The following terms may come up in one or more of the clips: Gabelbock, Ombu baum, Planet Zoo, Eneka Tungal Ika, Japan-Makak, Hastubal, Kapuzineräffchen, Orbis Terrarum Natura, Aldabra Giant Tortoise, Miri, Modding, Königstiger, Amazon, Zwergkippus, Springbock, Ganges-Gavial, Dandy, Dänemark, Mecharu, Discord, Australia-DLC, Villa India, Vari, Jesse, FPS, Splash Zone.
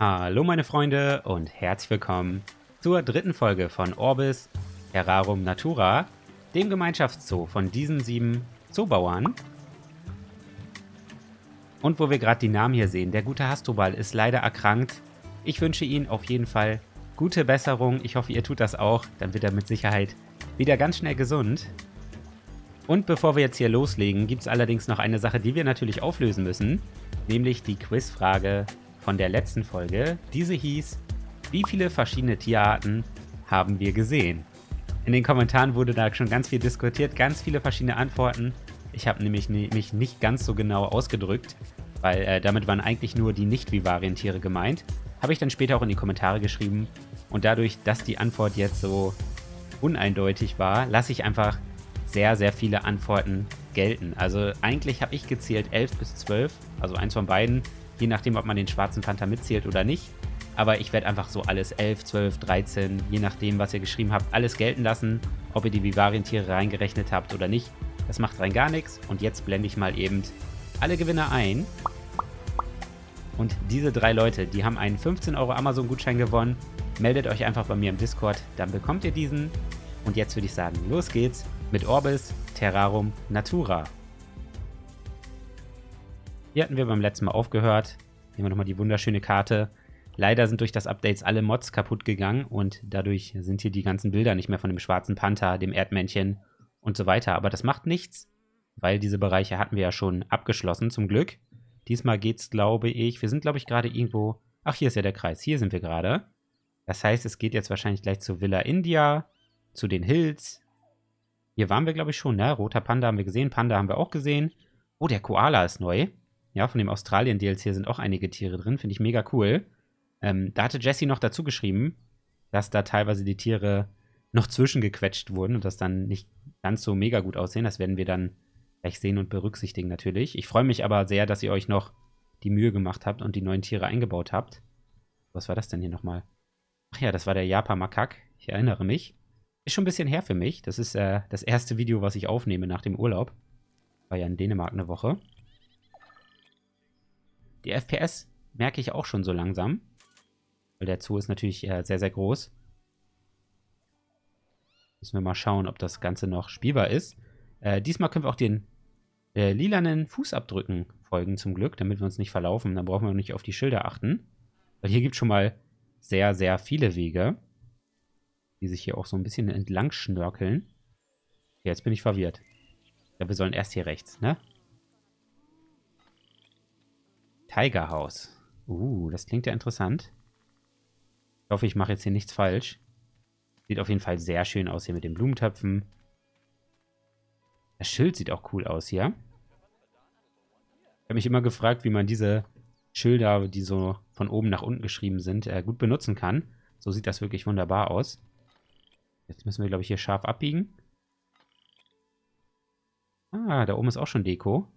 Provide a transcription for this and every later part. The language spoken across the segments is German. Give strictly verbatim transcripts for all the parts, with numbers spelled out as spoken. Hallo meine Freunde und herzlich willkommen zur dritten Folge von Orbis Terrarum Natura, dem Gemeinschaftszoo von diesen sieben Zoobauern. Und wo wir gerade die Namen hier sehen, der gute Hastubal ist leider erkrankt. Ich wünsche Ihnen auf jeden Fall gute Besserung. Ich hoffe, ihr tut das auch. Dann wird er mit Sicherheit wieder ganz schnell gesund. Und bevor wir jetzt hier loslegen, gibt es allerdings noch eine Sache, die wir natürlich auflösen müssen. Nämlich die Quizfrage von der letzten Folge. Diese hieß, wie viele verschiedene Tierarten haben wir gesehen? In den Kommentaren wurde da schon ganz viel diskutiert, ganz viele verschiedene Antworten. Ich habe nämlich mich nicht ganz so genau ausgedrückt, weil äh, damit waren eigentlich nur die Nicht-Vivarientiere gemeint. Habe ich dann später auch in die Kommentare geschrieben. Und dadurch, dass die Antwort jetzt so uneindeutig war, lasse ich einfach sehr, sehr viele Antworten gelten. Also eigentlich habe ich gezählt elf bis zwölf, also eins von beiden, je nachdem, ob man den schwarzen Panther mitzählt oder nicht. Aber ich werde einfach so alles elf, zwölf, dreizehn, je nachdem, was ihr geschrieben habt, alles gelten lassen, ob ihr die Vivarientiere reingerechnet habt oder nicht. Das macht rein gar nichts. Und jetzt blende ich mal eben alle Gewinner ein. Und diese drei Leute, die haben einen fünfzehn Euro Amazon-Gutschein gewonnen. Meldet euch einfach bei mir im Discord, dann bekommt ihr diesen. Und jetzt würde ich sagen, los geht's mit Orbis Terrarum Natura. Hier hatten wir beim letzten Mal aufgehört. Nehmen wir nochmal die wunderschöne Karte. Leider sind durch das Update alle Mods kaputt gegangen und dadurch sind hier die ganzen Bilder nicht mehr von dem schwarzen Panther, dem Erdmännchen und so weiter. Aber das macht nichts, weil diese Bereiche hatten wir ja schon abgeschlossen, zum Glück. Diesmal geht's, glaube ich, wir sind, glaube ich, gerade irgendwo... Ach, hier ist ja der Kreis, hier sind wir gerade. Das heißt, es geht jetzt wahrscheinlich gleich zu Villa India, zu den Hills. Hier waren wir, glaube ich, schon, ne? Roter Panda haben wir gesehen, Panda haben wir auch gesehen. Oh, der Koala ist neu. Ja, von dem Australien-D L C sind auch einige Tiere drin, finde ich mega cool. Ähm, da hatte Jesse noch dazu geschrieben, dass da teilweise die Tiere noch zwischengequetscht wurden und das dann nicht ganz so mega gut aussehen. Das werden wir dann gleich sehen und berücksichtigen natürlich. Ich freue mich aber sehr, dass ihr euch noch die Mühe gemacht habt und die neuen Tiere eingebaut habt. Was war das denn hier nochmal? Ach ja, das war der Japan-Makak. Ich erinnere mich. Ist schon ein bisschen her für mich. Das ist äh, das erste Video, was ich aufnehme nach dem Urlaub. War ja in Dänemark eine Woche. Die F P S merke ich auch schon so langsam. Weil der Zoo ist natürlich äh, sehr, sehr groß. Müssen wir mal schauen, ob das Ganze noch spielbar ist. Äh, diesmal können wir auch den äh, lilanen Fußabdrücken folgen zum Glück, damit wir uns nicht verlaufen. Dann brauchen wir nicht auf die Schilder achten. Weil hier gibt es schon mal sehr, sehr viele Wege, die sich hier auch so ein bisschen entlang schnörkeln. Okay, jetzt bin ich verwirrt. Ja, wir sollen erst hier rechts, ne? Tigerhaus. Uh, das klingt ja interessant. Ich hoffe, ich mache jetzt hier nichts falsch. Sieht auf jeden Fall sehr schön aus hier mit den Blumentöpfen. Das Schild sieht auch cool aus hier. Ich habe mich immer gefragt, wie man diese Schilder, die so von oben nach unten geschrieben sind, äh, gut benutzen kann. So sieht das wirklich wunderbar aus. Jetzt müssen wir, glaube ich, hier scharf abbiegen. Ah, da oben ist auch schon Deko.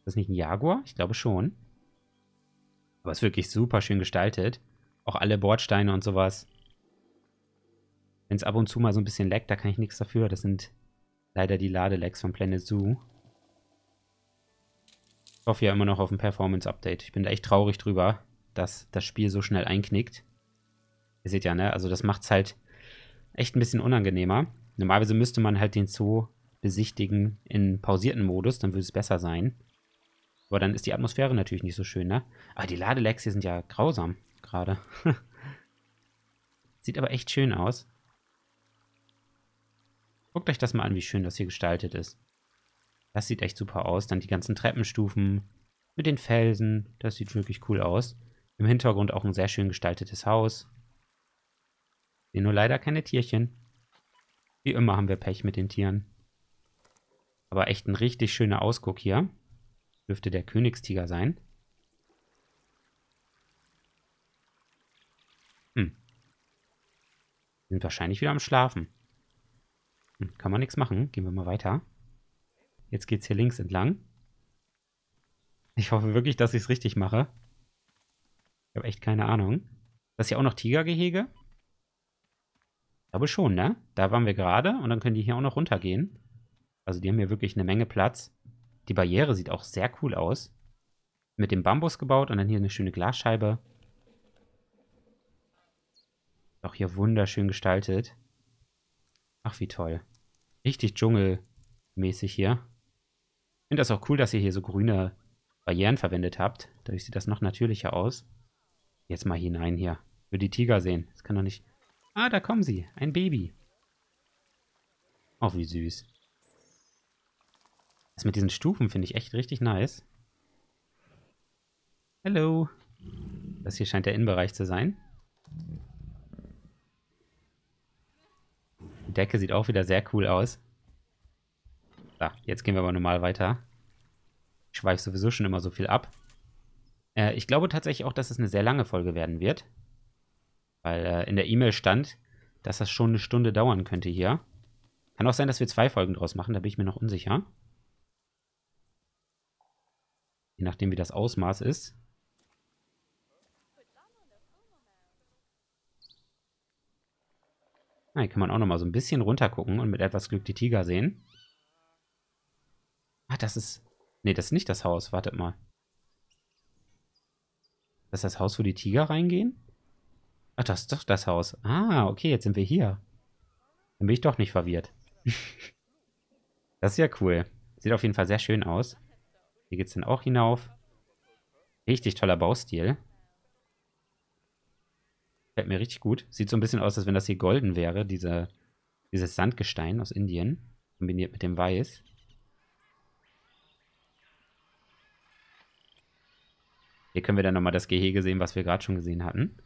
Ist das nicht ein Jaguar? Ich glaube schon. Aber es ist wirklich super schön gestaltet. Auch alle Bordsteine und sowas. Wenn es ab und zu mal so ein bisschen leckt, da kann ich nichts dafür. Das sind leider die Ladelecks von Planet Zoo. Ich hoffe ja immer noch auf ein Performance-Update. Ich bin da echt traurig drüber, dass das Spiel so schnell einknickt. Ihr seht ja, ne? Also das macht es halt echt ein bisschen unangenehmer. Normalerweise müsste man halt den Zoo besichtigen in pausierten Modus, dann würde es besser sein. Aber dann ist die Atmosphäre natürlich nicht so schön, ne? Aber die Ladelecks hier sind ja grausam gerade. Sieht aber echt schön aus. Guckt euch das mal an, wie schön das hier gestaltet ist. Das sieht echt super aus. Dann die ganzen Treppenstufen mit den Felsen. Das sieht wirklich cool aus. Im Hintergrund auch ein sehr schön gestaltetes Haus. Sehen nur leider keine Tierchen. Wie immer haben wir Pech mit den Tieren. Aber echt ein richtig schöner Ausguck hier. Dürfte der Königstiger sein. Hm. Sind wahrscheinlich wieder am Schlafen. Hm, kann man nichts machen. Gehen wir mal weiter. Jetzt geht's hier links entlang. Ich hoffe wirklich, dass ich es richtig mache. Ich habe echt keine Ahnung. Das ist ja auch noch Tigergehege. Ich glaube schon, ne? Da waren wir gerade und dann können die hier auch noch runtergehen. Also die haben hier wirklich eine Menge Platz. Die Barriere sieht auch sehr cool aus. Mit dem Bambus gebaut und dann hier eine schöne Glasscheibe. Auch hier wunderschön gestaltet. Ach, wie toll. Richtig dschungelmäßig hier. Ich finde das auch cool, dass ihr hier so grüne Barrieren verwendet habt. Dadurch sieht das noch natürlicher aus. Jetzt mal hinein hier. Ich will die Tiger sehen. Das kann doch nicht... Ah, da kommen sie. Ein Baby. Auch wie süß. Das mit diesen Stufen finde ich echt richtig nice. Hallo. Das hier scheint der Innenbereich zu sein. Die Decke sieht auch wieder sehr cool aus. So, jetzt gehen wir aber normal weiter. Ich schweife sowieso schon immer so viel ab. Äh, ich glaube tatsächlich auch, dass es eine sehr lange Folge werden wird. Weil äh, in der E-Mail stand, dass das schon eine Stunde dauern könnte hier. Kann auch sein, dass wir zwei Folgen draus machen, da bin ich mir noch unsicher. Je nachdem, wie das Ausmaß ist. Ah, hier kann man auch nochmal so ein bisschen runter gucken und mit etwas Glück die Tiger sehen. Ah, das ist... Ne, das ist nicht das Haus. Wartet mal. Das ist das Haus, wo die Tiger reingehen? Ach, das ist doch das Haus. Ah, okay, jetzt sind wir hier. Dann bin ich doch nicht verwirrt. Das ist ja cool. Sieht auf jeden Fall sehr schön aus. Hier geht es dann auch hinauf. Richtig toller Baustil. Fällt mir richtig gut. Sieht so ein bisschen aus, als wenn das hier golden wäre. Diese, dieses Sandgestein aus Indien. Kombiniert mit dem Weiß. Hier können wir dann nochmal das Gehege sehen, was wir gerade schon gesehen hatten.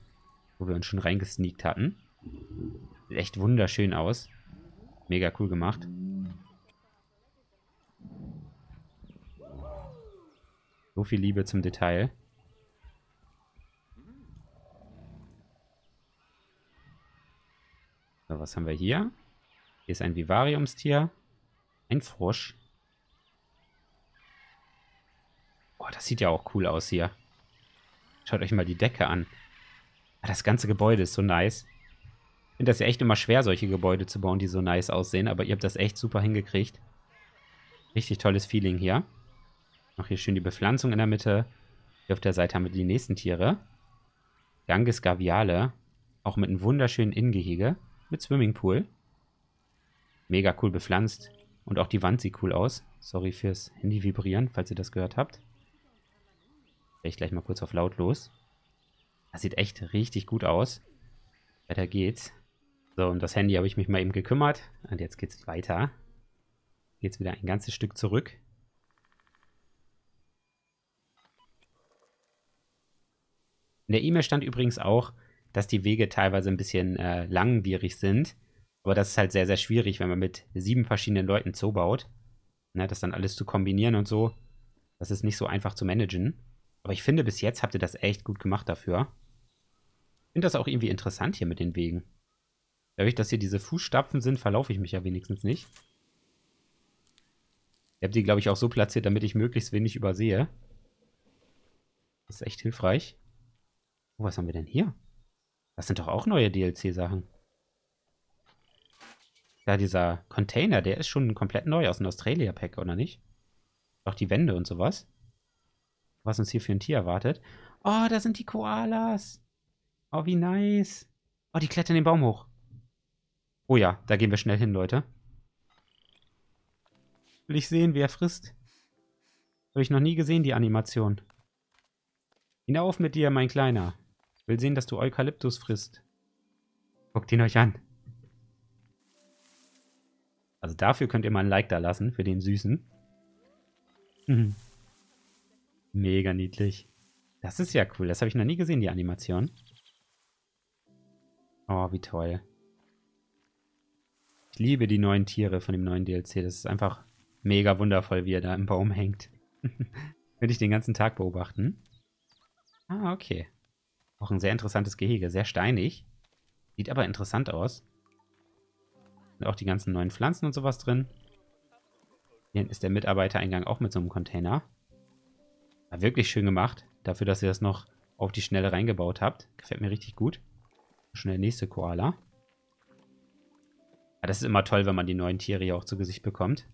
Wo wir uns schon reingesneakt hatten. Sieht echt wunderschön aus. Mega cool gemacht. So viel Liebe zum Detail. So, was haben wir hier? Hier ist ein Vivariumstier. Ein Frosch. Boah, das sieht ja auch cool aus hier. Schaut euch mal die Decke an. Das ganze Gebäude ist so nice. Ich finde das ja echt immer schwer, solche Gebäude zu bauen, die so nice aussehen. Aber ihr habt das echt super hingekriegt. Richtig tolles Feeling hier. Noch hier schön die Bepflanzung in der Mitte. Hier auf der Seite haben wir die nächsten Tiere. Ganges-Gaviale. Auch mit einem wunderschönen Innengehege. Mit Swimmingpool. Mega cool bepflanzt. Und auch die Wand sieht cool aus. Sorry fürs Handy vibrieren, falls ihr das gehört habt. Ich gleich mal kurz auf lautlos. Das sieht echt richtig gut aus. Weiter geht's. So, um das Handy habe ich mich mal eben gekümmert. Und jetzt geht's weiter. Geht's wieder ein ganzes Stück zurück. In der E-Mail stand übrigens auch, dass die Wege teilweise ein bisschen äh, langwierig sind. Aber das ist halt sehr, sehr schwierig, wenn man mit sieben verschiedenen Leuten Zoo baut. Ne, das dann alles zu kombinieren und so. Das ist nicht so einfach zu managen. Aber ich finde, bis jetzt habt ihr das echt gut gemacht dafür. Ich finde das auch irgendwie interessant hier mit den Wegen. Dadurch, dass hier diese Fußstapfen sind, verlaufe ich mich ja wenigstens nicht. Ich habe die, glaube ich, auch so platziert, damit ich möglichst wenig übersehe. Das ist echt hilfreich. Oh, was haben wir denn hier? Das sind doch auch neue D L C-Sachen. Da dieser Container, der ist schon komplett neu aus dem Australia-Pack, oder nicht? Auch die Wände und sowas. Was uns hier für ein Tier erwartet. Oh, da sind die Koalas. Oh, wie nice. Oh, die klettern den Baum hoch. Oh ja, da gehen wir schnell hin, Leute. Will ich sehen, wie er frisst. Habe ich noch nie gesehen, die Animation. Hinauf mit dir, mein Kleiner. Will sehen, dass du Eukalyptus frisst. Guckt ihn euch an. Also dafür könnt ihr mal ein Like da lassen, für den Süßen. Mhm. Mega niedlich. Das ist ja cool. Das habe ich noch nie gesehen, die Animation. Oh, wie toll. Ich liebe die neuen Tiere von dem neuen D L C. Das ist einfach mega wundervoll, wie er da im Baum hängt. Würde ich den ganzen Tag beobachten. Ah, okay. Auch ein sehr interessantes Gehege. Sehr steinig. Sieht aber interessant aus. Und auch die ganzen neuen Pflanzen und sowas drin. Hier ist der Mitarbeitereingang auch mit so einem Container. War wirklich schön gemacht. Dafür, dass ihr das noch auf die Schnelle reingebaut habt. Gefällt mir richtig gut. Schon der nächste Koala. Ja, das ist immer toll, wenn man die neuen Tiere hier auch zu Gesicht bekommt.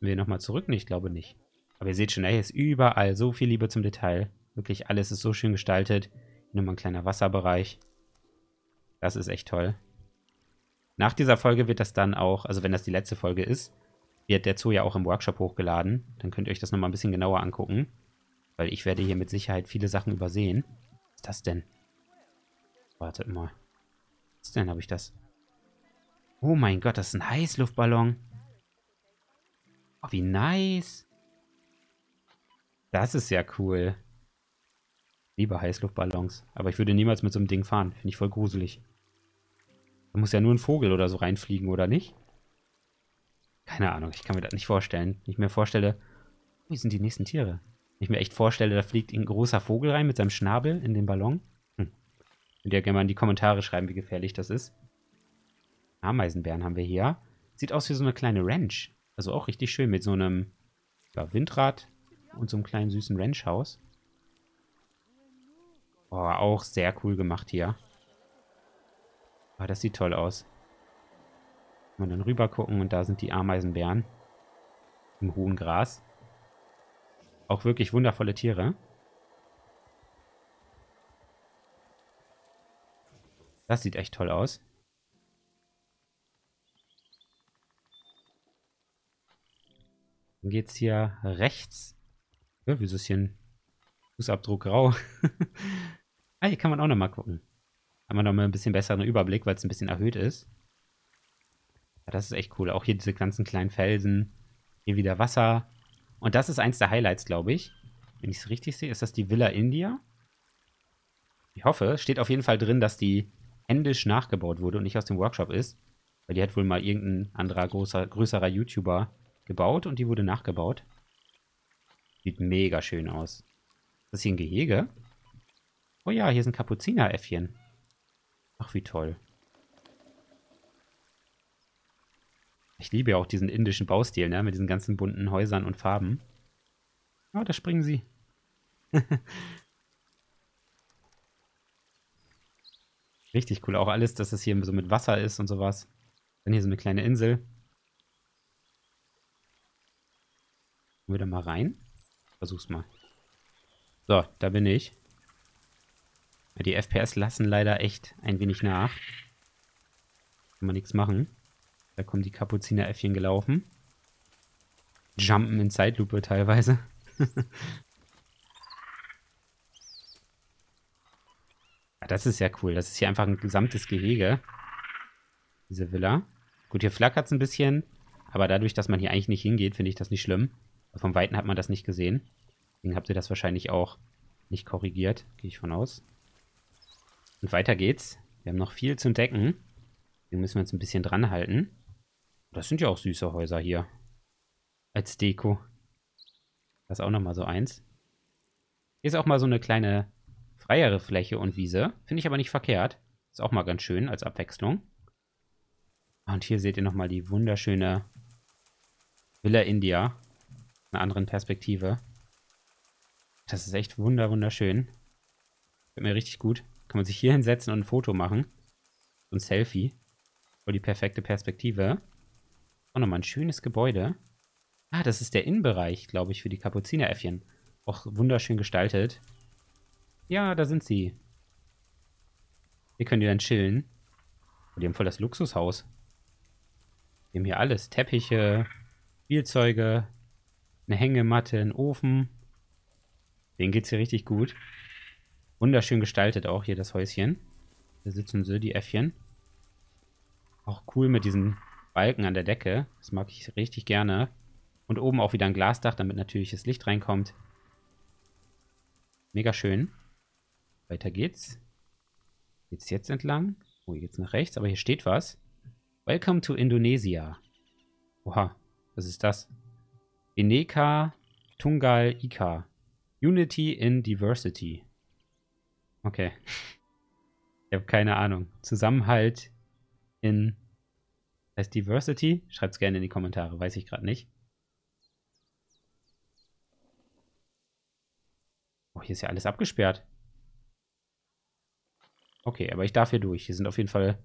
Wir nochmal zurück? Ne, ich glaube nicht. Aber ihr seht schon, ey, ist überall so viel Liebe zum Detail. Wirklich alles ist so schön gestaltet. Nur mal ein kleiner Wasserbereich. Das ist echt toll. Nach dieser Folge wird das dann auch, also wenn das die letzte Folge ist, wird der Zoo ja auch im Workshop hochgeladen. Dann könnt ihr euch das nochmal ein bisschen genauer angucken. Weil ich werde hier mit Sicherheit viele Sachen übersehen. Was ist das denn? Wartet mal. Was ist denn, habe ich das? Oh mein Gott, das ist ein Heißluftballon. Oh, wie nice. Das ist ja cool. Liebe Heißluftballons. Aber ich würde niemals mit so einem Ding fahren. Finde ich voll gruselig. Da muss ja nur ein Vogel oder so reinfliegen, oder nicht? Keine Ahnung, ich kann mir das nicht vorstellen. Wenn ich mir vorstelle, wie sind die nächsten Tiere? Wenn ich mir echt vorstelle, da fliegt ein großer Vogel rein mit seinem Schnabel in den Ballon. Hm. Könnt ihr gerne mal in die Kommentare schreiben, wie gefährlich das ist. Ameisenbären haben wir hier. Sieht aus wie so eine kleine Ranch. Also auch richtig schön mit so einem ja, Windrad und so einem kleinen süßen Ranchhaus. Oh, auch sehr cool gemacht hier. Oh, das sieht toll aus. Kann man dann rüber gucken und da sind die Ameisenbären. Im hohen Gras. Auch wirklich wundervolle Tiere. Das sieht echt toll aus. Dann geht es hier rechts. Ja, wieso ist hier ein Fußabdruck grau? Ah, hier kann man auch nochmal gucken. Haben wir nochmal ein bisschen besseren Überblick, weil es ein bisschen erhöht ist. Ja, das ist echt cool. Auch hier diese ganzen kleinen Felsen. Hier wieder Wasser. Und das ist eins der Highlights, glaube ich. Wenn ich es richtig sehe, ist das die Villa India. Ich hoffe, steht auf jeden Fall drin, dass die händisch nachgebaut wurde und nicht aus dem Workshop ist. Weil die hat wohl mal irgendein anderer großer, größerer YouTuber gebaut und die wurde nachgebaut. Sieht mega schön aus. Ist das hier ein Gehege? Oh ja, hier sind Kapuzineräffchen. Ach, wie toll. Ich liebe ja auch diesen indischen Baustil, ne? Mit diesen ganzen bunten Häusern und Farben. Oh, da springen sie. Richtig cool. Auch alles, dass es hier so mit Wasser ist und sowas. Dann hier so eine kleine Insel. Gehen wir da mal rein. Versuch's mal. So, da bin ich. Die F P S lassen leider echt ein wenig nach. Kann man nichts machen. Da kommen die Kapuzineräffchen gelaufen. Jumpen in Zeitlupe teilweise. Ja, das ist ja cool. Das ist hier einfach ein gesamtes Gehege. Diese Villa. Gut, hier flackert es ein bisschen. Aber dadurch, dass man hier eigentlich nicht hingeht, finde ich das nicht schlimm. Vom Weiten hat man das nicht gesehen. Deswegen habt ihr das wahrscheinlich auch nicht korrigiert. Gehe ich von aus. Und weiter geht's. Wir haben noch viel zu entdecken. Deswegen müssen wir uns ein bisschen dran halten. Das sind ja auch süße Häuser hier. Als Deko. Das ist auch nochmal so eins. Hier ist auch mal so eine kleine freiere Fläche und Wiese. Finde ich aber nicht verkehrt. Ist auch mal ganz schön als Abwechslung. Und hier seht ihr nochmal die wunderschöne Villa India. Einer anderen Perspektive. Das ist echt wunder wunderschön. Gefällt mir richtig gut. Kann man sich hier hinsetzen und ein Foto machen. So ein Selfie. Voll die perfekte Perspektive. Auch nochmal ein schönes Gebäude. Ah, das ist der Innenbereich, glaube ich, für die Kapuzineräffchen. Auch wunderschön gestaltet. Ja, da sind sie. Hier können die dann chillen. Oh, die haben voll das Luxushaus. Wir haben hier alles. Teppiche, Spielzeuge, eine Hängematte, einen Ofen. Denen geht es hier richtig gut. Wunderschön gestaltet auch hier das Häuschen. Da sitzen so die Äffchen. Auch cool mit diesen Balken an der Decke. Das mag ich richtig gerne. Und oben auch wieder ein Glasdach, damit natürliches Licht reinkommt. Mega schön. Weiter geht's. Geht's jetzt entlang? Oh, hier geht's nach rechts. Aber hier steht was. Welcome to Indonesia. Oha, was ist das? Eneka Tungal Ika. Unity in Diversity. Okay. Ich habe keine Ahnung. Zusammenhalt in... Das heißt Diversity? Schreibt es gerne in die Kommentare. Weiß ich gerade nicht. Oh, hier ist ja alles abgesperrt. Okay, aber ich darf hier durch. Hier sind auf jeden Fall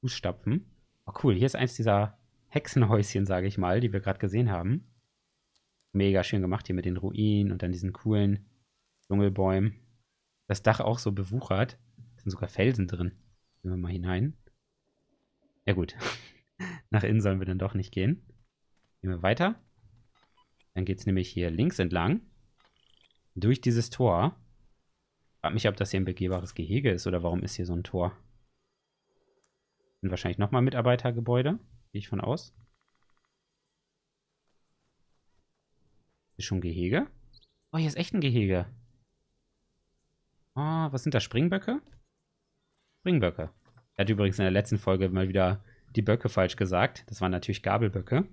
Fußstapfen. Oh cool, hier ist eins dieser Hexenhäuschen, sage ich mal, die wir gerade gesehen haben. mega schön gemacht hier mit den Ruinen und dann diesen coolen Dschungelbäumen. Das Dach auch so bewuchert. Da sind sogar Felsen drin. Gehen wir mal hinein. Ja gut. Nach innen sollen wir dann doch nicht gehen. Gehen wir weiter. Dann geht es nämlich hier links entlang. Durch dieses Tor. Ich frage mich, ob das hier ein begehbares Gehege ist oder warum ist hier so ein Tor. Das sind wahrscheinlich nochmal Mitarbeitergebäude. Gehe ich von aus. Ist schon ein Gehege? Oh, hier ist echt ein Gehege. Oh, was sind das? Springböcke? Springböcke. Er hat übrigens in der letzten Folge mal wieder die Böcke falsch gesagt. Das waren natürlich Gabelböcke.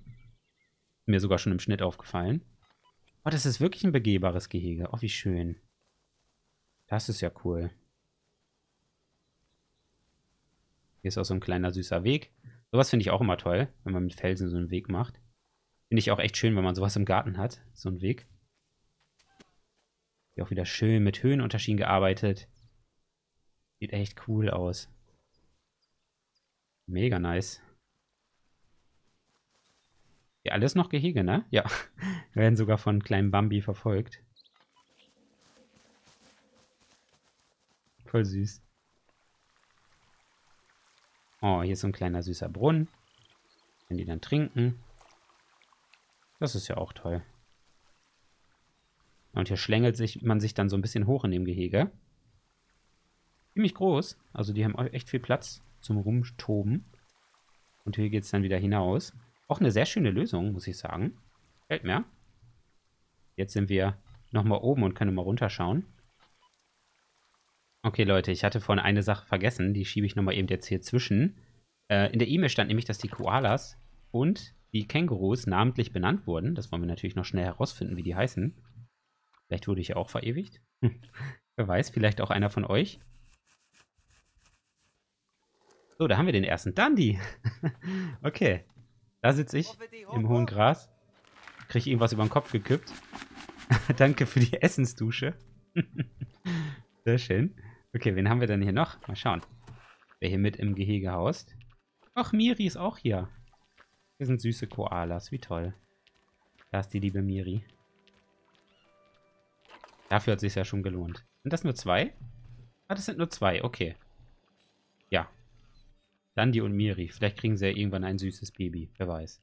Mir sogar schon im Schnitt aufgefallen. Oh, das ist wirklich ein begehbares Gehege. Oh, wie schön. Das ist ja cool. Hier ist auch so ein kleiner süßer Weg. Sowas finde ich auch immer toll, wenn man mit Felsen so einen Weg macht. Finde ich auch echt schön, wenn man sowas im Garten hat. So einen Weg. Hier auch wieder schön mit Höhenunterschieden gearbeitet. Sieht echt cool aus. Mega nice. Ja, alles noch Gehege, ne? Ja. Wir werden sogar von kleinen Bambi verfolgt. Voll süß. Oh, hier ist so ein kleiner süßer Brunnen. Wenn die dann trinken. Das ist ja auch toll. Und hier schlängelt sich, man sich dann so ein bisschen hoch in dem Gehege. Ziemlich groß. Also die haben echt viel Platz zum Rumtoben. Und hier geht es dann wieder hinaus. Auch eine sehr schöne Lösung, muss ich sagen. Fällt mir. Jetzt sind wir nochmal oben und können mal runterschauen. Okay, Leute, ich hatte vorhin eine Sache vergessen. Die schiebe ich nochmal eben jetzt hier zwischen. Äh, in der E-Mail stand nämlich, dass die Koalas und die Kängurus namentlich benannt wurden. Das wollen wir natürlich noch schnell herausfinden, wie die heißen. Vielleicht wurde ich ja auch verewigt. Wer weiß, vielleicht auch einer von euch. So, da haben wir den ersten Dandy. Okay, da sitze ich im hohen Gras. Kriege irgendwas über den Kopf gekippt. Danke für die Essensdusche. Sehr schön. Okay, wen haben wir denn hier noch? Mal schauen, wer hier mit im Gehege haust. Ach, Miri ist auch hier. Hier sind süße Koalas, wie toll. Da ist die liebe Miri. Dafür hat es sich ja schon gelohnt. Sind das nur zwei? Ah, das sind nur zwei, okay. Ja. Dandy und Miri. Vielleicht kriegen sie ja irgendwann ein süßes Baby, wer weiß.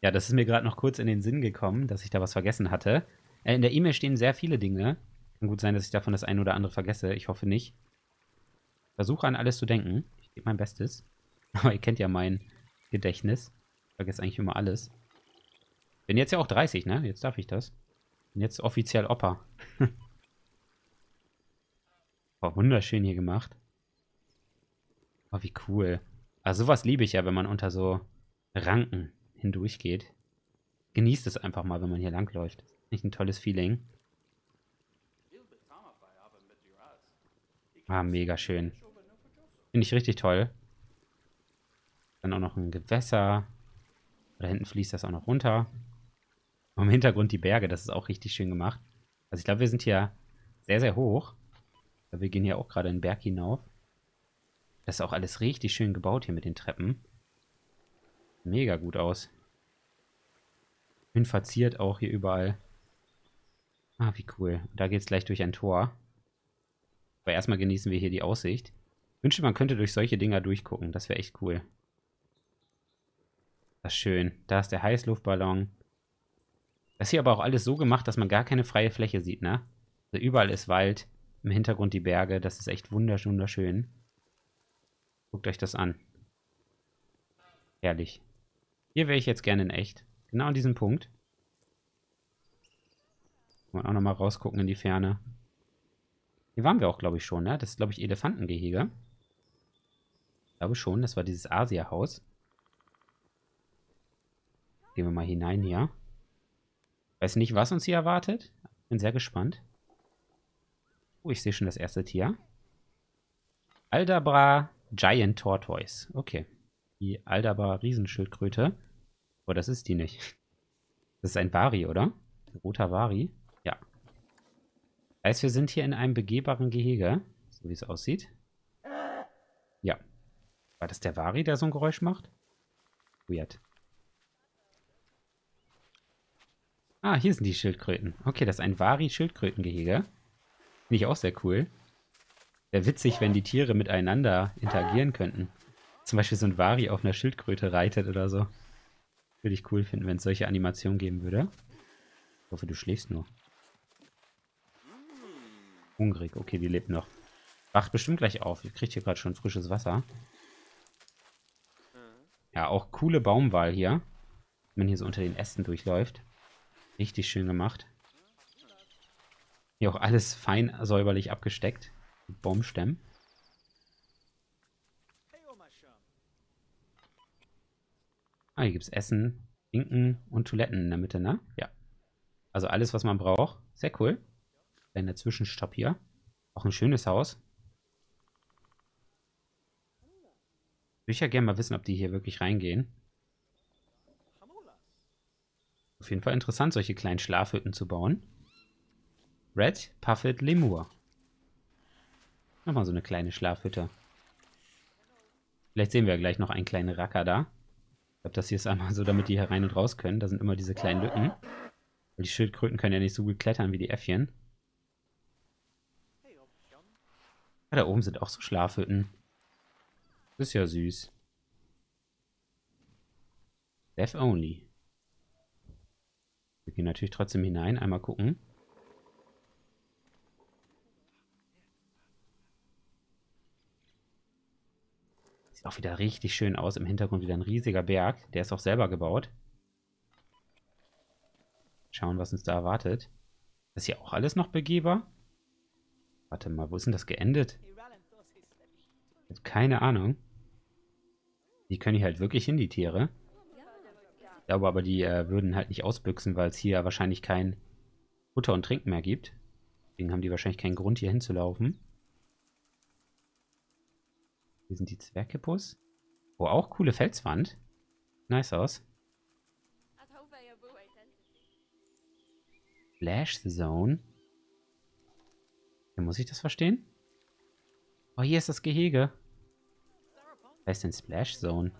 Ja, das ist mir gerade noch kurz in den Sinn gekommen, dass ich da was vergessen hatte. Äh, in der E-Mail stehen sehr viele Dinge. Kann gut sein, dass ich davon das eine oder andere vergesse. Ich hoffe nicht. Versuche an alles zu denken. Ich gebe mein Bestes. Aber ihr kennt ja mein Gedächtnis. Ich vergesse eigentlich immer alles. Bin jetzt ja auch dreißig, ne? Jetzt darf ich das. Bin jetzt offiziell Opa. Oh, wunderschön hier gemacht. Oh, wie cool. Also sowas liebe ich ja, wenn man unter so Ranken hindurch geht. Genießt es einfach mal, wenn man hier langläuft. Nicht ein tolles Feeling. Ah, mega schön. Finde ich richtig toll. Dann auch noch ein Gewässer. Da hinten fließt das auch noch runter. Und im Hintergrund die Berge, das ist auch richtig schön gemacht. Also ich glaube, wir sind hier sehr, sehr hoch. Glaube, wir gehen hier auch gerade einen Berg hinauf. Das ist auch alles richtig schön gebaut hier mit den Treppen. Mega gut aus. Schön verziert auch hier überall. Ah, wie cool. Und da geht es gleich durch ein Tor. Aber erstmal genießen wir hier die Aussicht. Ich wünschte, man könnte durch solche Dinger durchgucken. Das wäre echt cool. Das ist schön. Da ist der Heißluftballon. Das ist hier aber auch alles so gemacht, dass man gar keine freie Fläche sieht, ne? Also überall ist Wald. Im Hintergrund die Berge. Das ist echt wunderschön. Guckt euch das an. Herrlich. Hier wäre ich jetzt gerne in echt. Genau an diesem Punkt. Kann man auch nochmal rausgucken in die Ferne. Hier waren wir auch, glaube ich, schon, ne? Das ist, glaube ich, Elefantengehege. Ich glaube schon, das war dieses Asia-Haus. Gehen wir mal hinein hier. Ich weiß nicht, was uns hier erwartet. Bin sehr gespannt. Oh, ich sehe schon das erste Tier. Aldabra Giant Tortoise. Okay. Die Aldabra Riesenschildkröte. Oh, das ist die nicht. Das ist ein Vari, oder? Ein roter Vari. Ja. Das heißt, wir sind hier in einem begehbaren Gehege, so wie es aussieht. Ja. War das der Vari, der so ein Geräusch macht? Weird. Ah, hier sind die Schildkröten. Okay, das ist ein Vari-Schildkrötengehege. Finde ich auch sehr cool. Wäre witzig, wenn die Tiere miteinander interagieren könnten. Zum Beispiel so ein Vari auf einer Schildkröte reitet oder so. Würde ich cool finden, wenn es solche Animationen geben würde. Ich hoffe, du schläfst nur. Hungrig. Okay, die lebt noch. Wacht bestimmt gleich auf. Ihr kriegt hier gerade schon frisches Wasser. Ja, auch coole Baumwahl hier. Wenn man hier so unter den Ästen durchläuft. Richtig schön gemacht. Hier auch alles fein säuberlich abgesteckt. Mit Baumstämmen. Ah, hier gibt es Essen, Inken und Toiletten in der Mitte, ne? Ja. Also alles, was man braucht. Sehr cool. Kleiner Zwischenstopp hier. Auch ein schönes Haus. Würde ich ja gerne mal wissen, ob die hier wirklich reingehen. Auf jeden Fall interessant, solche kleinen Schlafhütten zu bauen. Red Puffed Lemur. Nochmal so eine kleine Schlafhütte. Vielleicht sehen wir ja gleich noch einen kleinen Racker da. Ich glaube, das hier ist einmal so, damit die hier rein und raus können. Da sind immer diese kleinen Lücken. Weil die Schildkröten können ja nicht so gut klettern wie die Äffchen. Ja, da oben sind auch so Schlafhütten. Das ist ja süß. Death only. Wir gehen natürlich trotzdem hinein. Einmal gucken. Sieht auch wieder richtig schön aus. Im Hintergrund wieder ein riesiger Berg. Der ist auch selber gebaut. Schauen, was uns da erwartet. Das ist hier auch alles noch begehbar. Warte mal, wo ist denn das geendet? Ich habe keine Ahnung. Die können hier halt wirklich hin, die Tiere. Ich glaube aber, die äh, würden halt nicht ausbüchsen, weil es hier wahrscheinlich kein Futter und Trinken mehr gibt. Deswegen haben die wahrscheinlich keinen Grund, hier hinzulaufen. Hier sind die Zwergkippus. Oh, auch coole Felswand. Nice aus. Splash Zone. Ja, muss ich das verstehen? Oh, hier ist das Gehege. Was ist denn Splash Zone?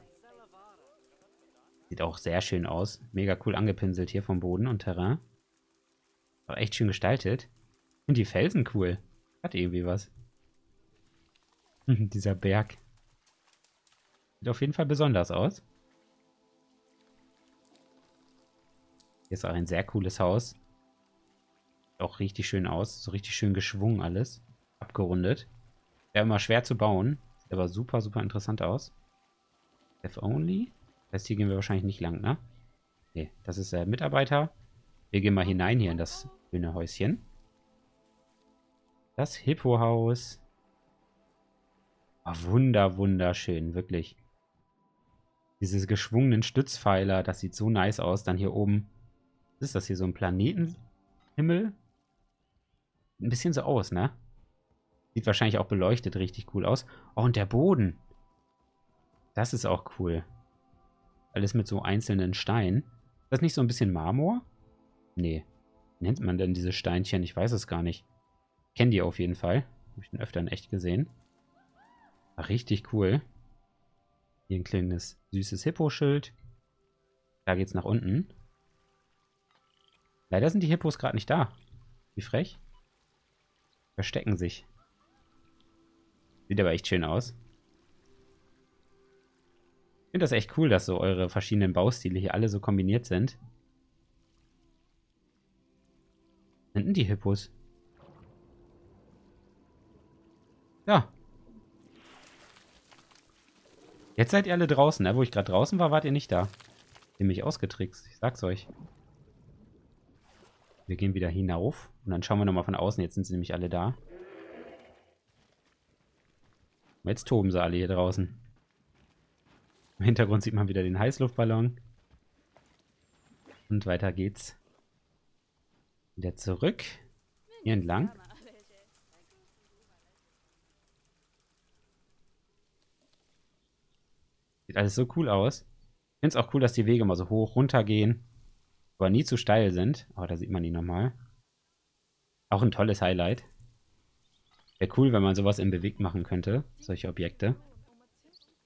Sieht auch sehr schön aus. Mega cool angepinselt hier vom Boden und Terrain. Auch echt schön gestaltet. Und die Felsen cool. Hat irgendwie was. Dieser Berg. Sieht auf jeden Fall besonders aus. Hier ist auch ein sehr cooles Haus. Sieht auch richtig schön aus. So richtig schön geschwungen alles. Abgerundet. Wäre immer schwer zu bauen. Sieht aber super, super interessant aus. If only... Das heißt, hier gehen wir wahrscheinlich nicht lang, ne? Okay, das ist der Mitarbeiter. Wir gehen mal hinein hier in das schöne Häuschen. Das Hippo-Haus. Oh, wunder, wunderschön, wirklich. Diese geschwungenen Stützpfeiler, das sieht so nice aus. Dann hier oben, was ist das hier, so ein Planetenhimmel? Ein bisschen so aus, ne? Sieht wahrscheinlich auch beleuchtet richtig cool aus. Oh, und der Boden. Das ist auch cool. Alles mit so einzelnen Steinen. Ist das nicht so ein bisschen Marmor? Nee. Wie nennt man denn diese Steinchen? Ich weiß es gar nicht. Ich kenne die auf jeden Fall. Habe ich den öfter in echt gesehen. War richtig cool. Hier ein kleines, süßes Hipposchild. Da geht's nach unten. Leider sind die Hippos gerade nicht da. Wie frech. Verstecken sich. Sieht aber echt schön aus. Ich finde das echt cool, dass so eure verschiedenen Baustile hier alle so kombiniert sind. Was sind denn die Hippos? Ja. Jetzt seid ihr alle draußen, ne? Wo ich gerade draußen war, wart ihr nicht da. Ihr habt mich ausgetrickst, ich sag's euch. Wir gehen wieder hinauf und dann schauen wir nochmal von außen. Jetzt sind sie nämlich alle da. Jetzt toben sie alle hier draußen. Im Hintergrund sieht man wieder den Heißluftballon. Und weiter geht's. Wieder zurück. Hier entlang. Sieht alles so cool aus. Ich finde es auch cool, dass die Wege mal so hoch runter gehen. Aber nie zu steil sind. Aber oh, da sieht man die nochmal. Auch ein tolles Highlight. Wäre cool, wenn man sowas in Bewegt machen könnte. Solche Objekte.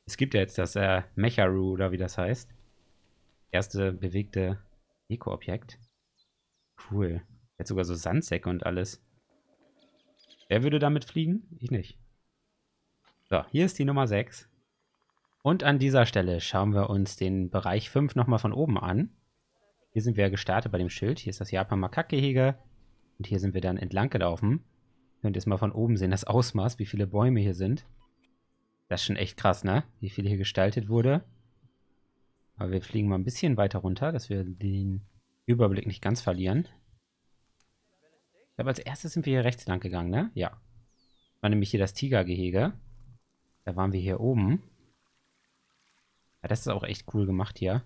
Es gibt ja jetzt das äh, Mecharu, oder wie das heißt. Erste bewegte Eco-Objekt. Cool. Jetzt sogar so Sandsäcke und alles. Wer würde damit fliegen? Ich nicht. So, hier ist die Nummer sechs. Und an dieser Stelle schauen wir uns den Bereich fünf nochmal von oben an. Hier sind wir gestartet bei dem Schild. Hier ist das Japan-Makak-Gehege. Und hier sind wir dann entlang gelaufen. Könnt ihr es mal von oben sehen, das Ausmaß, wie viele Bäume hier sind. Das ist schon echt krass, ne? Wie viel hier gestaltet wurde. Aber wir fliegen mal ein bisschen weiter runter, dass wir den Überblick nicht ganz verlieren. Ich glaube, als erstes sind wir hier rechts lang gegangen, ne? Ja. War nämlich hier das Tigergehege. Da waren wir hier oben. Ja, das ist auch echt cool gemacht hier.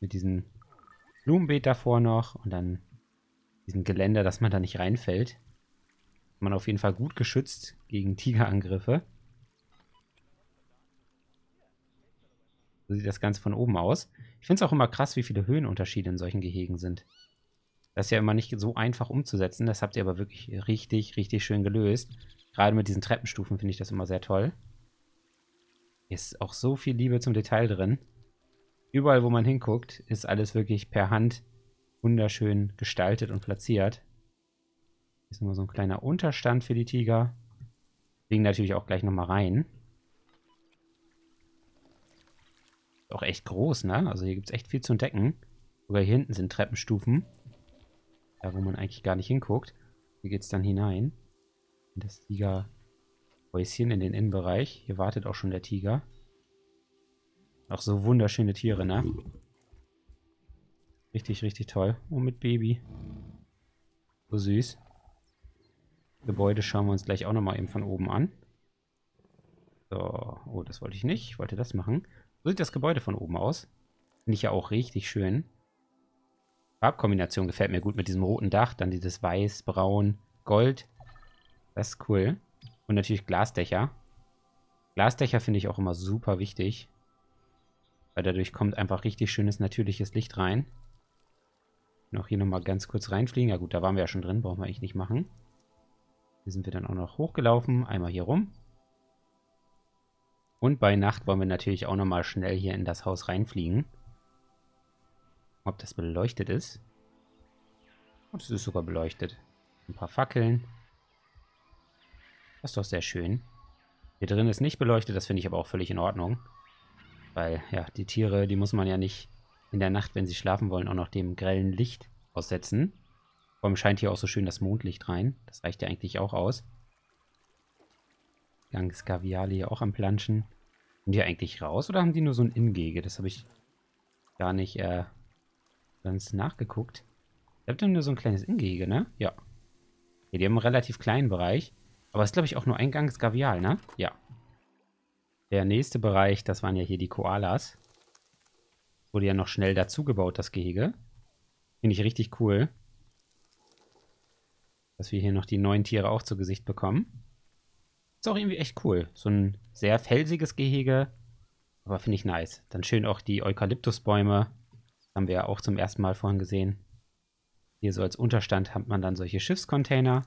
Mit diesem Blumenbeet davor noch und dann diesem Geländer, dass man da nicht reinfällt. Man auf jeden Fall gut geschützt gegen Tigerangriffe. So sieht das Ganze von oben aus. Ich finde es auch immer krass, wie viele Höhenunterschiede in solchen Gehegen sind. Das ist ja immer nicht so einfach umzusetzen. Das habt ihr aber wirklich richtig, richtig schön gelöst. Gerade mit diesen Treppenstufen finde ich das immer sehr toll. Hier ist auch so viel Liebe zum Detail drin. Überall, wo man hinguckt, ist alles wirklich per Hand wunderschön gestaltet und platziert. Hier ist nochmal so ein kleiner Unterstand für die Tiger. Fliegen natürlich auch gleich nochmal rein. Ist auch echt groß, ne? Also hier gibt es echt viel zu entdecken. Sogar hier hinten sind Treppenstufen. Da, wo man eigentlich gar nicht hinguckt. Hier geht es dann hinein. Und das Tiger... Häuschen in den Innenbereich. Hier wartet auch schon der Tiger. Auch so wunderschöne Tiere, ne? Richtig, richtig toll. Und mit Baby. So süß. Gebäude schauen wir uns gleich auch nochmal eben von oben an. So. Oh, das wollte ich nicht. Ich wollte das machen. So sieht das Gebäude von oben aus. Finde ich ja auch richtig schön. Farbkombination gefällt mir gut mit diesem roten Dach. Dann dieses Weiß, Braun, Gold. Das ist cool. Und natürlich Glasdächer. Glasdächer finde ich auch immer super wichtig. Weil dadurch kommt einfach richtig schönes, natürliches Licht rein. Noch hier nochmal ganz kurz reinfliegen. Ja gut, da waren wir ja schon drin. Brauchen wir eigentlich nicht machen. Hier sind wir dann auch noch hochgelaufen. Einmal hier rum. Und bei Nacht wollen wir natürlich auch nochmal schnell hier in das Haus reinfliegen. Ob das beleuchtet ist. Und es ist sogar beleuchtet. Ein paar Fackeln. Das ist doch sehr schön. Hier drin ist nicht beleuchtet, das finde ich aber auch völlig in Ordnung. Weil, ja, die Tiere, die muss man ja nicht in der Nacht, wenn sie schlafen wollen, auch noch dem grellen Licht aussetzen. Vor allem scheint hier auch so schön das Mondlicht rein. Das reicht ja eigentlich auch aus. Ganges-Gavial hier auch am Planschen. Sind die eigentlich raus oder haben die nur so ein Ingege? Das habe ich gar nicht äh, sonst nachgeguckt. Da habt ihr nur so ein kleines Ingege, ne? Ja. Hier, die haben einen relativ kleinen Bereich. Aber es ist, glaube ich, auch nur ein Ganges-Gavial, ne? Ja. Der nächste Bereich, das waren ja hier die Koalas. Wurde ja noch schnell dazugebaut, das Gehege. Finde ich richtig cool. Dass wir hier noch die neuen Tiere auch zu Gesicht bekommen. Ist auch irgendwie echt cool. So ein sehr felsiges Gehege. Aber finde ich nice. Dann schön auch die Eukalyptusbäume. Das haben wir ja auch zum ersten Mal vorhin gesehen. Hier so als Unterstand hat man dann solche Schiffscontainer.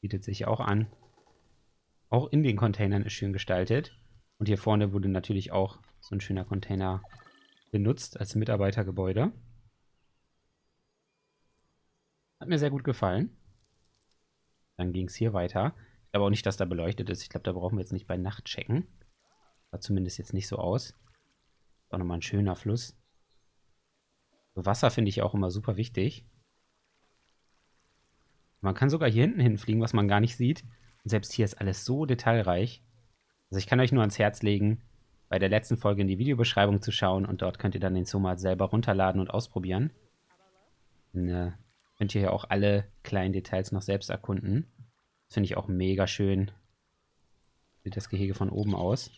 Bietet sich auch an. Auch in den Containern ist schön gestaltet. Und hier vorne wurde natürlich auch so ein schöner Container benutzt als Mitarbeitergebäude. Hat mir sehr gut gefallen. Dann ging es hier weiter. Ich glaube auch nicht, dass da beleuchtet ist. Ich glaube, da brauchen wir jetzt nicht bei Nacht checken. Sah zumindest jetzt nicht so aus. Ist auch nochmal ein schöner Fluss. So Wasser finde ich auch immer super wichtig. Man kann sogar hier hinten hinfliegen, was man gar nicht sieht. Und selbst hier ist alles so detailreich. Also ich kann euch nur ans Herz legen, bei der letzten Folge in die Videobeschreibung zu schauen. Und dort könnt ihr dann den Zoo mal selber runterladen und ausprobieren. Dann äh, könnt ihr ja auch alle kleinen Details noch selbst erkunden. Das finde ich auch mega schön. Sieht das Gehege von oben aus.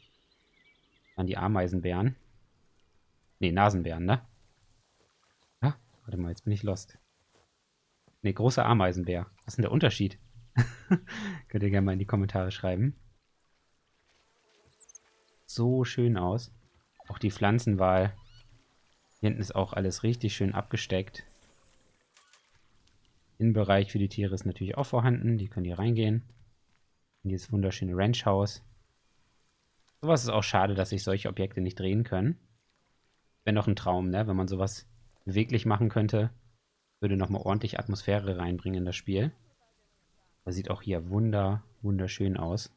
Dann die Ameisenbären. Ne, Nasenbären, ne? Ah, warte mal, jetzt bin ich lost. Ne, großer Ameisenbär. Was ist denn der Unterschied? Könnt ihr gerne mal in die Kommentare schreiben. So schön aus. Auch die Pflanzenwahl. Hier hinten ist auch alles richtig schön abgesteckt. Innenbereich für die Tiere ist natürlich auch vorhanden. Die können hier reingehen. In dieses wunderschöne Ranchhaus. Sowas ist auch schade, dass sich solche Objekte nicht drehen können. Wäre noch ein Traum, ne? Wenn man sowas beweglich machen könnte. Würde nochmal ordentlich Atmosphäre reinbringen in das Spiel. Das sieht auch hier wunder, wunderschön aus.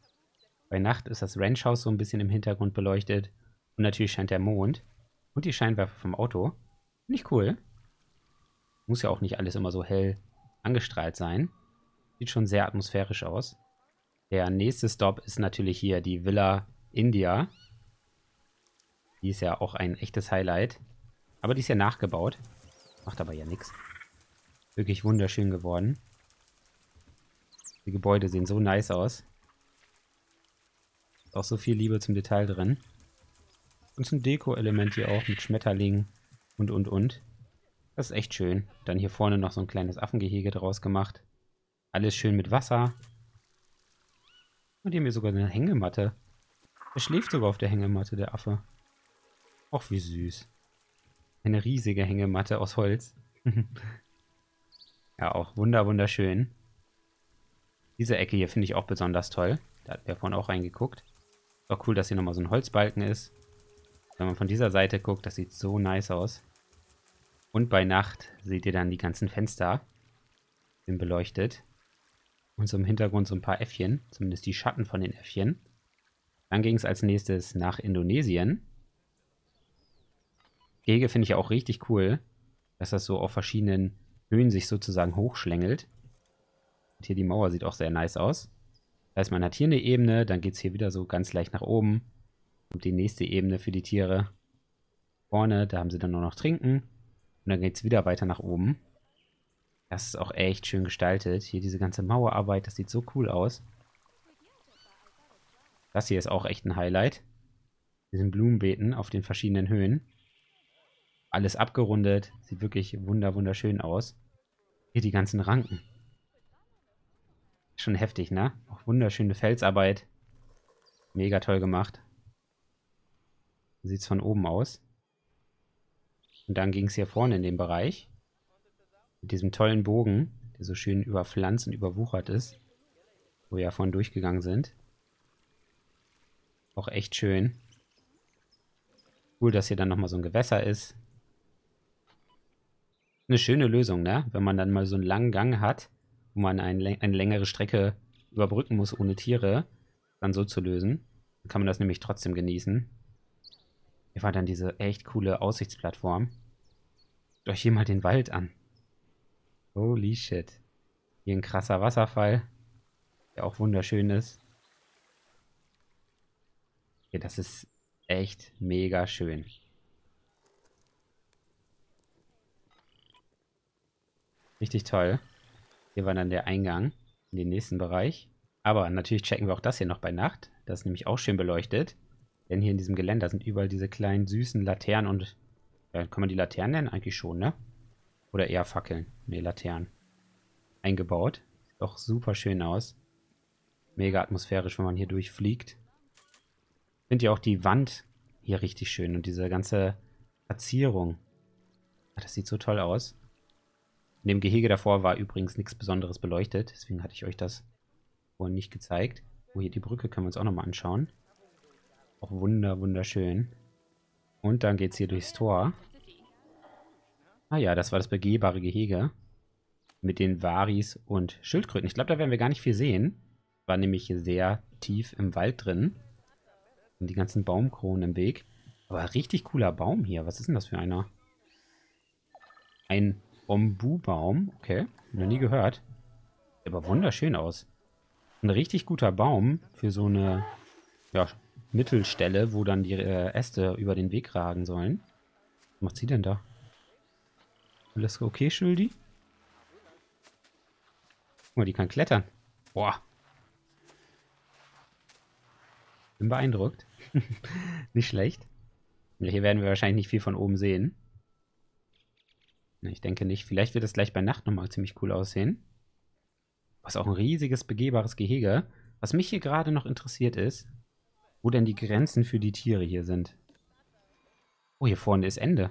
Bei Nacht ist das Ranchhaus so ein bisschen im Hintergrund beleuchtet. Und natürlich scheint der Mond. Und die Scheinwerfer vom Auto. Finde ich cool. Muss ja auch nicht alles immer so hell angestrahlt sein. Sieht schon sehr atmosphärisch aus. Der nächste Stop ist natürlich hier die Villa India. Die ist ja auch ein echtes Highlight. Aber die ist ja nachgebaut. Macht aber ja nichts. Wirklich wunderschön geworden. Die Gebäude sehen so nice aus. Ist auch so viel Liebe zum Detail drin. Und so ein Deko-Element hier auch mit Schmetterlingen und und und. Das ist echt schön. Dann hier vorne noch so ein kleines Affengehege draus gemacht. Alles schön mit Wasser. Und hier mir sogar eine Hängematte. Er schläft sogar auf der Hängematte, der Affe. Och, wie süß. Eine riesige Hängematte aus Holz. Ja, auch wunder, wunderschön. Diese Ecke hier finde ich auch besonders toll. Da hatten wir vorhin auch reingeguckt. Ist auch cool, dass hier nochmal so ein Holzbalken ist. Wenn man von dieser Seite guckt, das sieht so nice aus. Und bei Nacht seht ihr dann die ganzen Fenster. Sind beleuchtet. Und so im Hintergrund so ein paar Äffchen. Zumindest die Schatten von den Äffchen. Dann ging es als nächstes nach Indonesien. Gehege finde ich ja auch richtig cool. Dass das so auf verschiedenen Höhen sich sozusagen hochschlängelt. Und hier die Mauer sieht auch sehr nice aus. Das heißt, man hat hier eine Ebene, dann geht es hier wieder so ganz leicht nach oben. Und die nächste Ebene für die Tiere. Vorne, da haben sie dann nur noch Trinken. Und dann geht es wieder weiter nach oben. Das ist auch echt schön gestaltet. Hier diese ganze Mauerarbeit, das sieht so cool aus. Das hier ist auch echt ein Highlight. Diese Blumenbeeten auf den verschiedenen Höhen. Alles abgerundet. Sieht wirklich wunder, wunderschön aus. Hier die ganzen Ranken. Schon heftig, ne? Auch wunderschöne Felsarbeit. Mega toll gemacht. So sieht es von oben aus. Und dann ging es hier vorne in den Bereich. Mit diesem tollen Bogen, der so schön überpflanzt und überwuchert ist. Wo wir ja vorhin durchgegangen sind. Auch echt schön. Cool, dass hier dann nochmal so ein Gewässer ist. Eine schöne Lösung, ne? Wenn man dann mal so einen langen Gang hat, wo man eine, eine längere Strecke überbrücken muss ohne Tiere, dann so zu lösen. Dann kann man das nämlich trotzdem genießen. Hier war dann diese echt coole Aussichtsplattform. Schaut euch hier mal den Wald an. Holy shit. Hier ein krasser Wasserfall, der auch wunderschön ist. Ja, das ist echt mega schön. Richtig toll. Hier war dann der Eingang in den nächsten Bereich. Aber natürlich checken wir auch das hier noch bei Nacht. Das ist nämlich auch schön beleuchtet. Denn hier in diesem Geländer sind überall diese kleinen süßen Laternen und... Ja, kann man die Laternen nennen? Eigentlich schon, ne? Oder eher Fackeln. Ne, Laternen. Eingebaut. Sieht auch super schön aus. Mega atmosphärisch, wenn man hier durchfliegt. Ich finde ja auch die Wand hier richtig schön. Und diese ganze Verzierung. Ach, das sieht so toll aus. In dem Gehege davor war übrigens nichts Besonderes beleuchtet. Deswegen hatte ich euch das vorhin nicht gezeigt. Oh, hier die Brücke können wir uns auch nochmal anschauen. Auch wunder, wunderschön. Und dann geht es hier durchs Tor. Ah ja, das war das begehbare Gehege. Mit den Varis und Schildkröten. Ich glaube, da werden wir gar nicht viel sehen. War nämlich sehr tief im Wald drin. Und die ganzen Baumkronen im Weg. Aber richtig cooler Baum hier. Was ist denn das für einer? Ein... Ombu baum, okay, noch nie gehört. Sieht aber wunderschön aus. Ein richtig guter Baum für so eine ja, Mittelstelle, wo dann die Äste über den Weg ragen sollen. Was macht sie denn da? Alles okay, Schildi? Guck mal, die kann klettern. Boah. Bin beeindruckt. Nicht schlecht. Hier werden wir wahrscheinlich nicht viel von oben sehen. Ich denke nicht. Vielleicht wird das gleich bei Nacht nochmal ziemlich cool aussehen. Was auch ein riesiges, begehbares Gehege. Was mich hier gerade noch interessiert ist, wo denn die Grenzen für die Tiere hier sind. Oh, hier vorne ist Ende.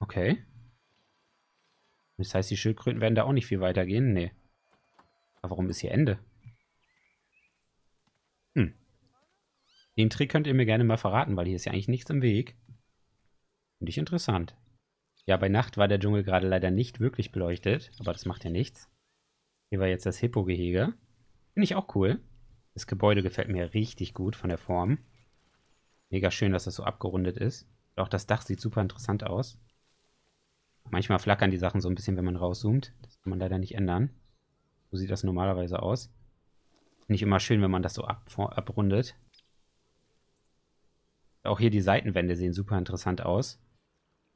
Okay. Das heißt, die Schildkröten werden da auch nicht viel weitergehen? Nee. Aber warum ist hier Ende? Hm. Den Trick könnt ihr mir gerne mal verraten, weil hier ist ja eigentlich nichts im Weg. Finde ich interessant. Ja, bei Nacht war der Dschungel gerade leider nicht wirklich beleuchtet, aber das macht ja nichts. Hier war jetzt das Hippo-Gehege. Finde ich auch cool. Das Gebäude gefällt mir richtig gut von der Form. Mega schön, dass das so abgerundet ist. Auch das Dach sieht super interessant aus. Manchmal flackern die Sachen so ein bisschen, wenn man rauszoomt. Das kann man leider nicht ändern. So sieht das normalerweise aus. Finde ich immer schön, wenn man das so ab abrundet. Auch hier die Seitenwände sehen super interessant aus.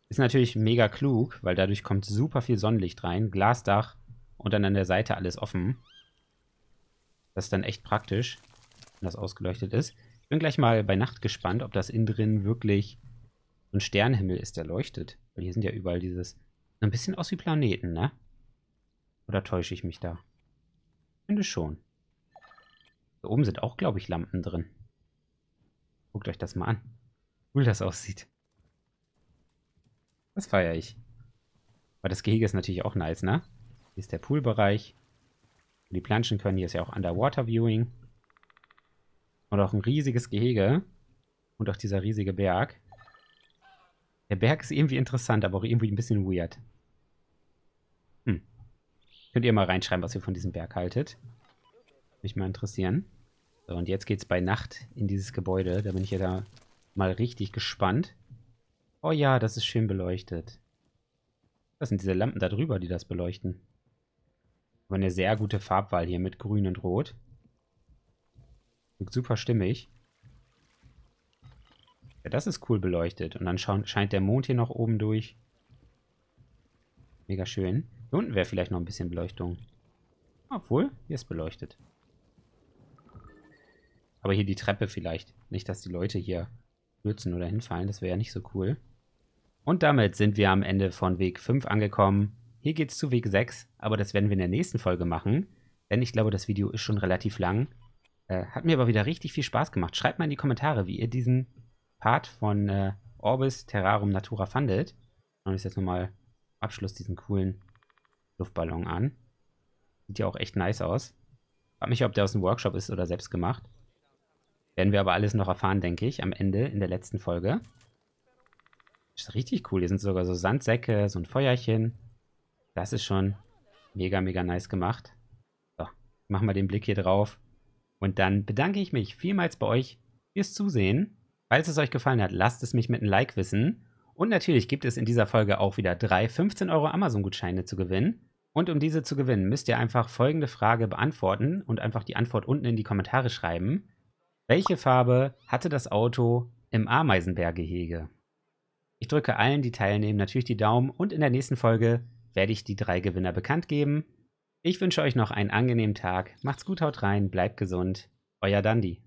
Ist natürlich mega klug, weil dadurch kommt super viel Sonnenlicht rein. Glasdach und dann an der Seite alles offen. Das ist dann echt praktisch, wenn das ausgeleuchtet ist. Ich bin gleich mal bei Nacht gespannt, ob das innen drin wirklich so ein Sternenhimmel ist, der leuchtet. Weil hier sind ja überall dieses... So ein bisschen aus wie Planeten, ne? Oder täusche ich mich da? Ich finde schon. Da oben sind auch, glaube ich, Lampen drin. Guckt euch das mal an. Cool das aussieht. Das feiere ich. Aber das Gehege ist natürlich auch nice, ne? Hier ist der Poolbereich. Wo die planschen können. Hier ist ja auch Underwater Viewing. Und auch ein riesiges Gehege. Und auch dieser riesige Berg. Der Berg ist irgendwie interessant, aber auch irgendwie ein bisschen weird. Hm. Könnt ihr mal reinschreiben, was ihr von diesem Berg haltet. Mich mal interessieren. So, und jetzt geht's bei Nacht in dieses Gebäude. Da bin ich ja da mal richtig gespannt. Oh ja, das ist schön beleuchtet. Das sind diese Lampen da drüber, die das beleuchten. Aber eine sehr gute Farbwahl hier mit Grün und Rot. Wirkt super stimmig. Ja, das ist cool beleuchtet. Und dann scheint der Mond hier noch oben durch. Mega schön. Hier unten wäre vielleicht noch ein bisschen Beleuchtung. Obwohl, hier ist beleuchtet. Aber hier die Treppe vielleicht. Nicht, dass die Leute hier stürzen oder hinfallen. Das wäre ja nicht so cool. Und damit sind wir am Ende von Weg fünf angekommen. Hier geht es zu Weg sechs. Aber das werden wir in der nächsten Folge machen. Denn ich glaube, das Video ist schon relativ lang. Äh, hat mir aber wieder richtig viel Spaß gemacht. Schreibt mal in die Kommentare, wie ihr diesen Part von äh, Orbis Terrarum Natura fandet. Und ich jetzt nochmal Abschluss diesen coolen Luftballon an. Sieht ja auch echt nice aus. Frag mich, ob der aus dem Workshop ist oder selbst gemacht. Werden wir aber alles noch erfahren, denke ich, am Ende in der letzten Folge. Ist richtig cool. Hier sind sogar so Sandsäcke, so ein Feuerchen. Das ist schon mega, mega nice gemacht. So, machen wir den Blick hier drauf. Und dann bedanke ich mich vielmals bei euch fürs Zusehen. Falls es euch gefallen hat, lasst es mich mit einem Like wissen. Und natürlich gibt es in dieser Folge auch wieder drei fünfzehn Euro Amazon-Gutscheine zu gewinnen. Und um diese zu gewinnen, müsst ihr einfach folgende Frage beantworten und einfach die Antwort unten in die Kommentare schreiben. Welche Farbe hatte das Auto im Ameisenbärgehege? Ich drücke allen, die teilnehmen, natürlich die Daumen und in der nächsten Folge werde ich die drei Gewinner bekannt geben. Ich wünsche euch noch einen angenehmen Tag. Macht's gut, haut rein, bleibt gesund. Euer Dandy.